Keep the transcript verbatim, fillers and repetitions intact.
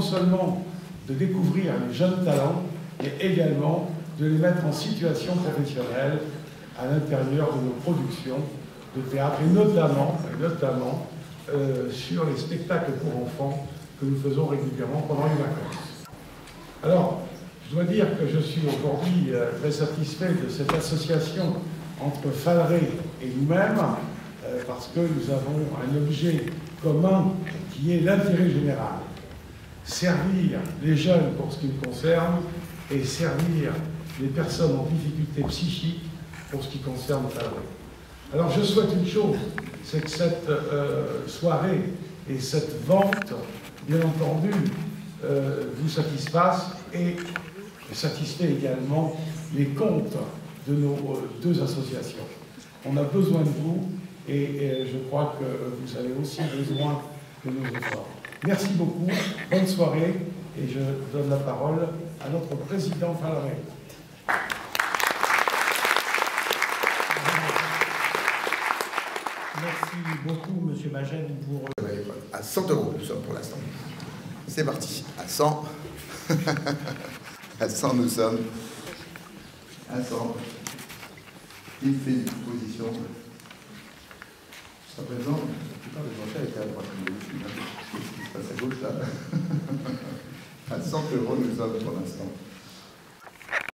Non seulement de découvrir les jeunes talents, mais également de les mettre en situation professionnelle à l'intérieur de nos productions de théâtre, et notamment, et notamment euh, sur les spectacles pour enfants que nous faisons régulièrement pendant les vacances. Alors, je dois dire que je suis aujourd'hui euh, très satisfait de cette association entre Falret et nous-mêmes, euh, parce que nous avons un objet commun qui est l'intérêt général. Servir les jeunes pour ce qui me concerne et servir les personnes en difficulté psychique pour ce qui concerne Falret. Alors je souhaite une chose, c'est que cette euh, soirée et cette vente, bien entendu, euh, vous satisfasse et satisfait également les comptes de nos euh, deux associations. On a besoin de vous et, et je crois que vous avez aussi besoin de nos efforts. Merci beaucoup, bonne soirée, et je donne la parole à notre président Falret. Merci beaucoup, monsieur Magène, pour... À cent euros, nous sommes pour l'instant. C'est parti, à cent. À cent, nous sommes. À cent. Il fait une proposition. À présent, la plupart des enchères étaient à droite. À gauche, là. À cent euros, nous sommes pour l'instant.